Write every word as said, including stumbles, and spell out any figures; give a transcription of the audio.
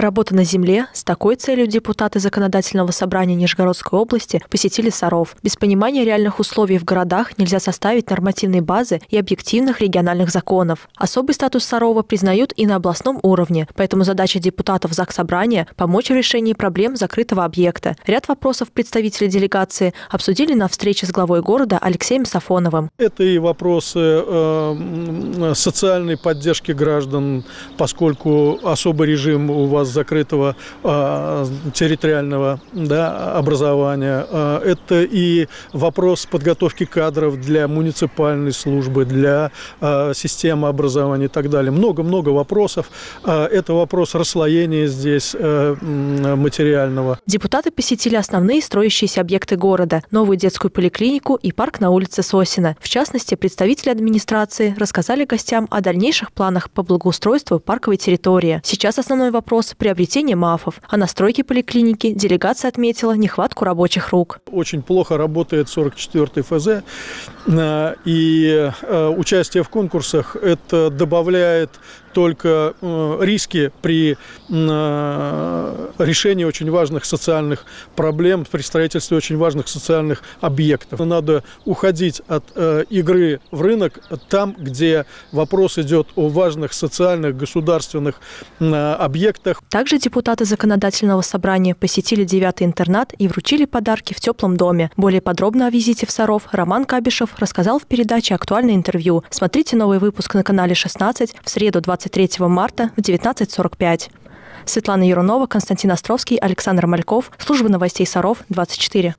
Работа на земле. С такой целью депутаты Законодательного собрания Нижегородской области посетили Саров. Без понимания реальных условий в городах нельзя составить нормативной базы и объективных региональных законов. Особый статус Сарова признают и на областном уровне, поэтому задача депутатов Заксобрания – помочь в решении проблем закрытого объекта. Ряд вопросов представители делегации обсудили на встрече с главой города Алексеем Сафоновым. Это и вопросы э, социальной поддержки граждан, поскольку особый режим у вас закрытого э, территориального да, образования. Это и вопрос подготовки кадров для муниципальной службы, для э, системы образования и так далее. Много-много вопросов. Это вопрос расслоения здесь э, материального. Депутаты посетили основные строящиеся объекты города, новую детскую поликлинику и парк на улице Сосина. В частности, представители администрации рассказали гостям о дальнейших планах по благоустройству парковой территории. Сейчас основной вопрос – приобретение МАФов. А на стройке поликлиники делегация отметила нехватку рабочих рук. Очень плохо работает сорок четвёртый эф зэ, и участие в конкурсах – это добавляет только риски при решении очень важных социальных проблем, при строительстве очень важных социальных объектов. Надо уходить от игры в рынок там, где вопрос идет о важных социальных, государственных объектах. Также депутаты Законодательного собрания посетили девятый интернат и вручили подарки в теплом доме. Более подробно о визите в Саров Роман Кабишев рассказал в передаче «Актуальное интервью». Смотрите новый выпуск на канале шестнадцать в среду двадцать третьего марта в девятнадцать сорок пять. Светлана Юрунова, Константин Островский, Александр Мальков. Служба новостей Саров, двадцать четыре.